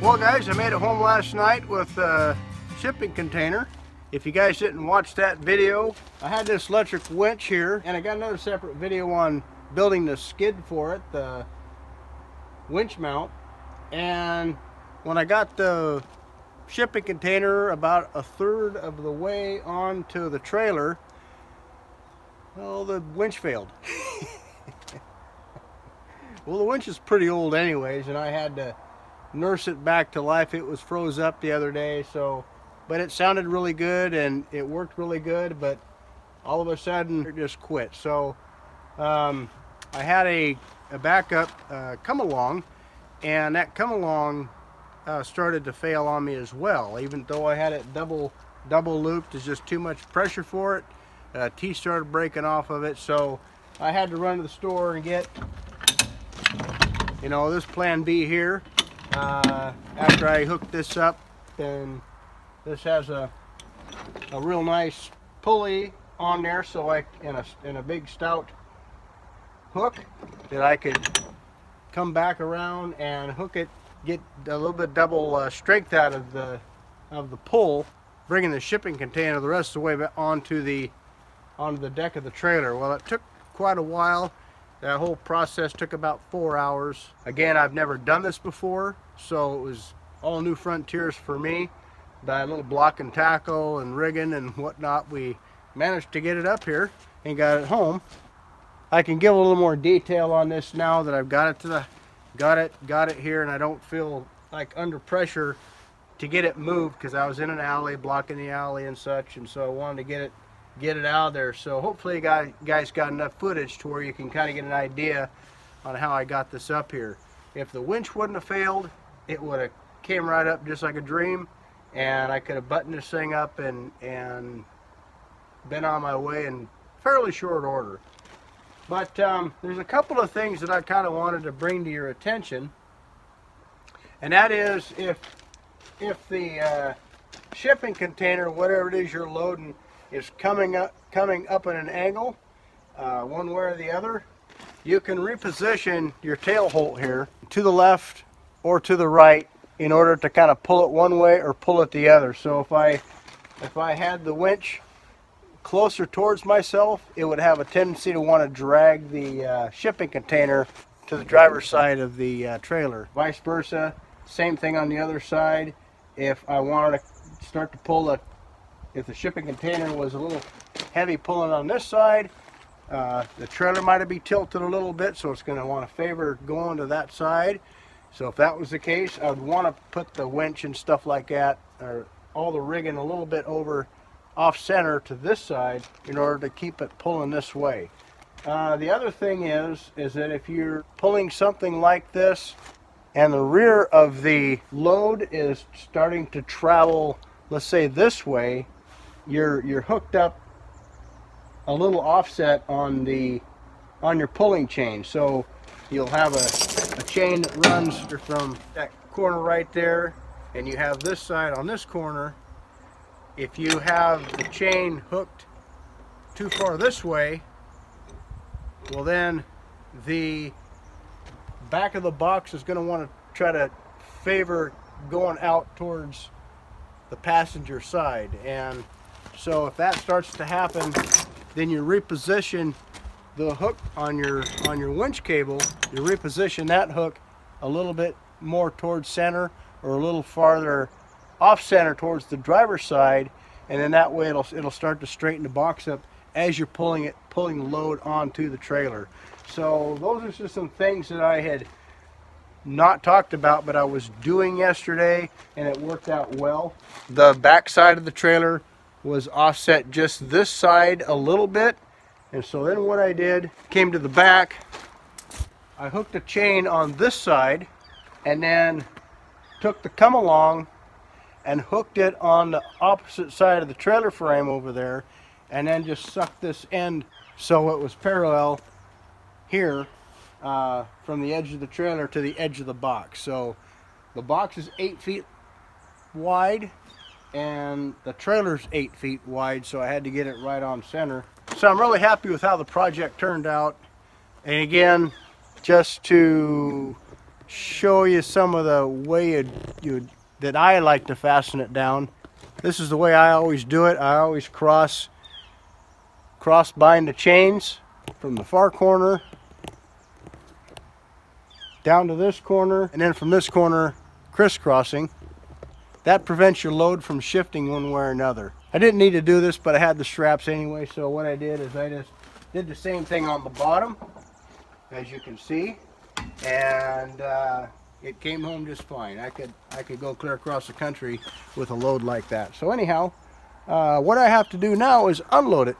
Well guys, I made it home last night with a shipping container. If you guys didn't watch that video, I had this electric winch here, and I got another separate video on building the skid for it, the winch mount. And when I got the shipping container about a third of the way onto the trailer, well, the winch failed. Well, the winch is pretty old anyways, and I had to nurse it back to life. It was froze up the other day, so, but it sounded really good and it worked really good, but all of a sudden it just quit. So I had a backup come along, and that come along started to fail on me as well. Even though I had it double looped, there's just too much pressure for it. Teeth started breaking off of it, so I had to run to the store and get, you know, this plan B here. After I hooked this up, then this has a real nice pulley on there, so I in a big stout hook that I could come back around and hook it, get a little bit double strength out of the pull, bringing the shipping container the rest of the way onto the deck of the trailer. Well, it took quite a while. That whole process took about 4 hours. Again, I've never done this before, so it was all new frontiers for me. By a little block and tackle and rigging and whatnot, we managed to get it up here and got it home. I can give a little more detail on this now that I've got it got it here, and I don't feel like under pressure to get it moved, because I was in an alley, blocking the alley and such, and so I wanted to get it out of there. So hopefully you guys got enough footage to where you can kind of get an idea on how I got this up here. If the winch wouldn't have failed, it would have came right up just like a dream, and I could have buttoned this thing up and been on my way in fairly short order. But there's a couple of things that I kind of wanted to bring to your attention, and that is if the shipping container, whatever it is you're loading, is coming up at an angle, one way or the other, you can reposition your tail holt here to the left or to the right in order to kind of pull it one way or pull it the other. So if I had the winch closer towards myself, it would have a tendency to want to drag the shipping container to the driver's side of the trailer. Vice versa, same thing on the other side. If I wanted to start to pull it, if the shipping container was a little heavy pulling on this side, the trailer might be tilted a little bit, so it's going to want to favor going to that side. So if that was the case, I'd want to put the winch and stuff like that, or all the rigging, a little bit over off center to this side in order to keep it pulling this way. The other thing is that if you're pulling something like this and the rear of the load is starting to travel, let's say this way, you're hooked up a little offset on your pulling chain. So you'll have a chain that runs from that corner right there, and you have this side on this corner. If you have the chain hooked too far this way, well then the back of the box is going to want to try to favor going out towards the passenger side. And so if that starts to happen, then you reposition the hook on your winch cable. You reposition that hook a little bit more towards center, or a little farther off center towards the driver's side, and then that way it'll start to straighten the box up as you're pulling the load onto the trailer. So those are just some things that I had not talked about, but I was doing yesterday, and it worked out well. The back side of the trailer was offset just this side a little bit, and so then what I did, came to the back, I hooked a chain on this side, and then took the come along and hooked it on the opposite side of the trailer frame over there, and then just sucked this end so it was parallel here, from the edge of the trailer to the edge of the box. So the box is 8 feet wide and the trailer's 8 feet wide, so I had to get it right on center. So I'm really happy with how the project turned out. And again, just to show you some of the way that I like to fasten it down. This is the way I always do it. I always cross bind the chains from the far corner down to this corner, and then from this corner crisscrossing. That prevents your load from shifting one way or another. I didn't need to do this, but I had the straps anyway, so what I did is I just did the same thing on the bottom, as you can see, and it came home just fine. I could go clear across the country with a load like that. So anyhow, what I have to do now is unload it.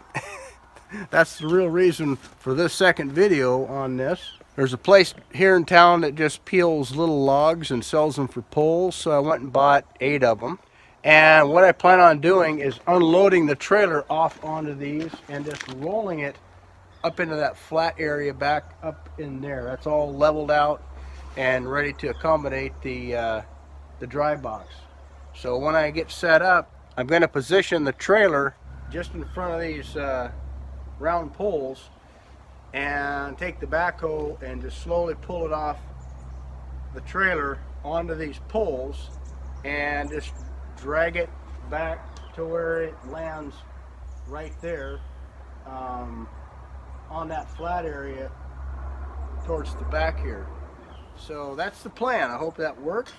That's the real reason for this second video on this. There's a place here in town that just peels little logs and sells them for poles, so I went and bought 8 of them. And what I plan on doing is unloading the trailer off onto these and just rolling it up into that flat area back up in there. That's all leveled out and ready to accommodate the dry box. So when I get set up, I'm going to position the trailer just in front of these round poles and take the backhoe and just slowly pull it off the trailer onto these poles and just drag it back to where it lands right there on that flat area towards the back here. So that's the plan. I hope that works.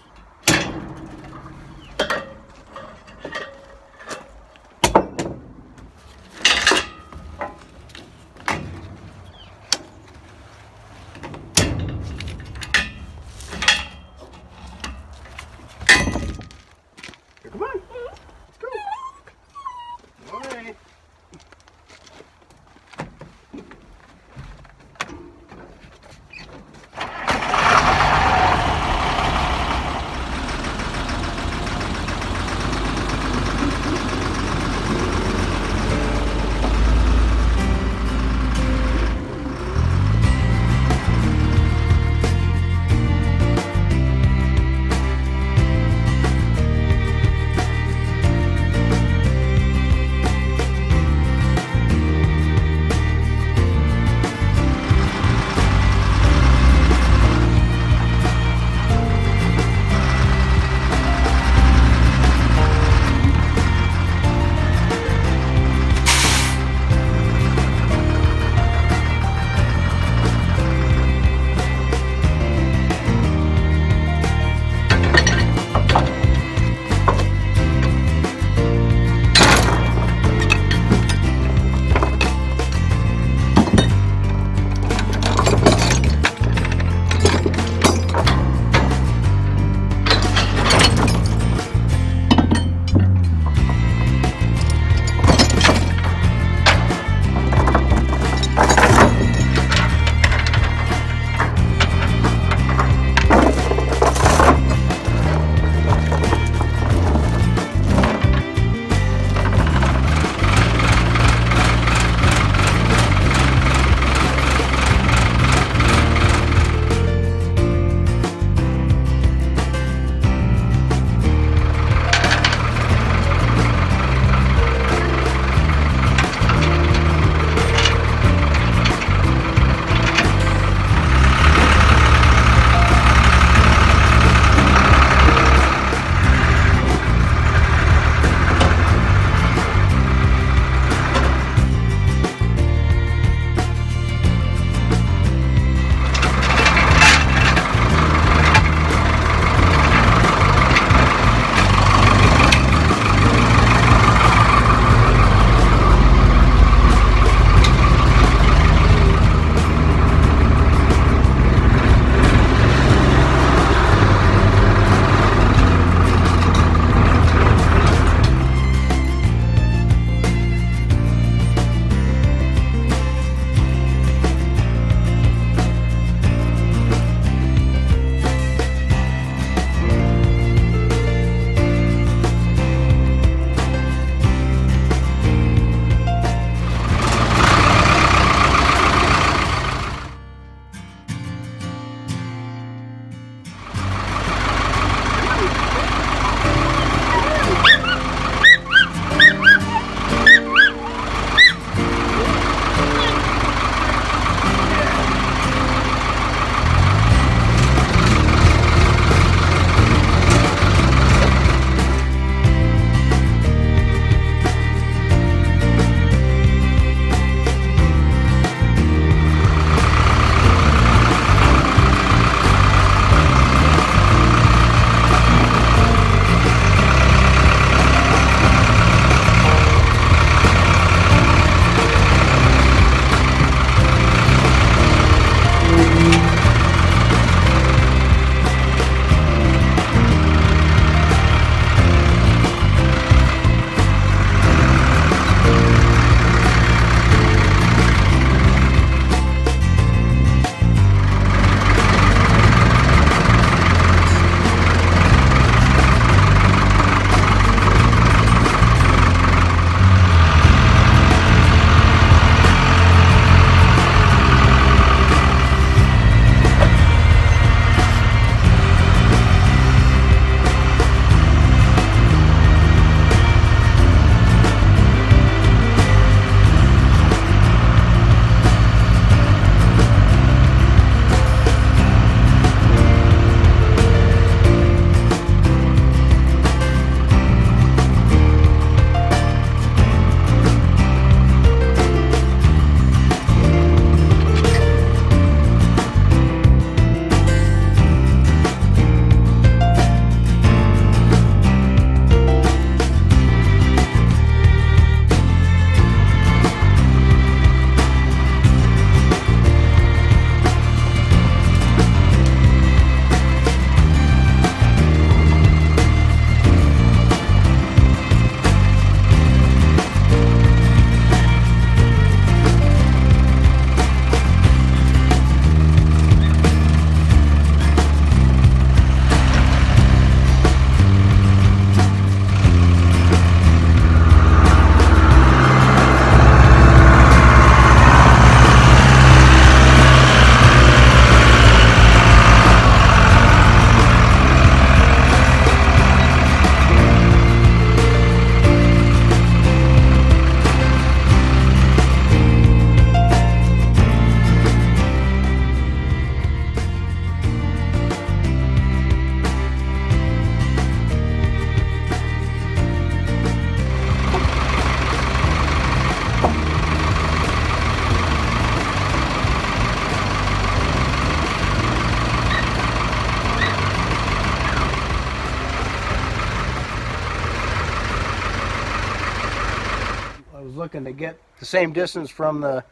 looking to get the same distance from the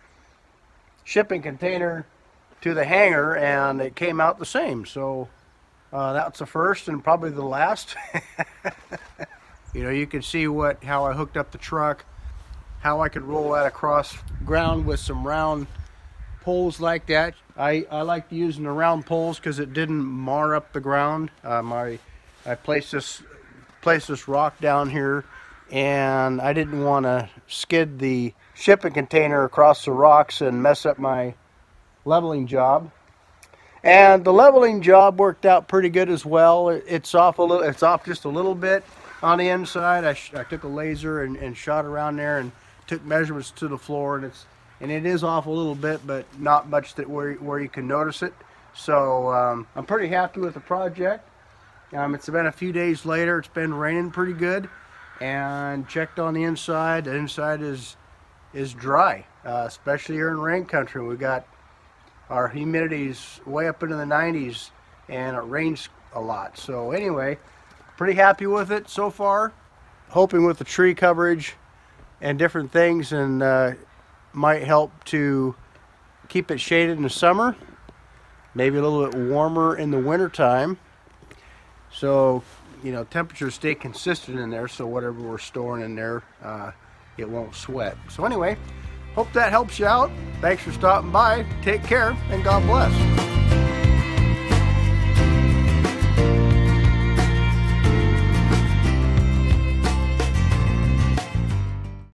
shipping container to the hangar, and it came out the same. So that's the first and probably the last. You know, you can see how I hooked up the truck, how I could roll that across ground with some round poles like that. I liked using the round poles because it didn't mar up the ground. I placed this rock down here, and I didn't want to skid the shipping container across the rocks and mess up my leveling job. And the leveling job worked out pretty good as well. It's off a little, it's off just a little bit on the inside. I took a laser and shot around there and took measurements to the floor, and it is off a little bit, but not much that where you can notice it. So I'm pretty happy with the project. It's been a few days later. It's been raining pretty good, and checked on the inside. The inside is dry, especially here in rain country. We got our humidity's way up into the 90s, and it rains a lot. So anyway, pretty happy with it so far. Hoping with the tree coverage and different things, and might help to keep it shaded in the summer, maybe a little bit warmer in the winter time. So, you know, temperatures stay consistent in there, so whatever we're storing in there, it won't sweat. So anyway, hope that helps you out. Thanks for stopping by. Take care, and God bless.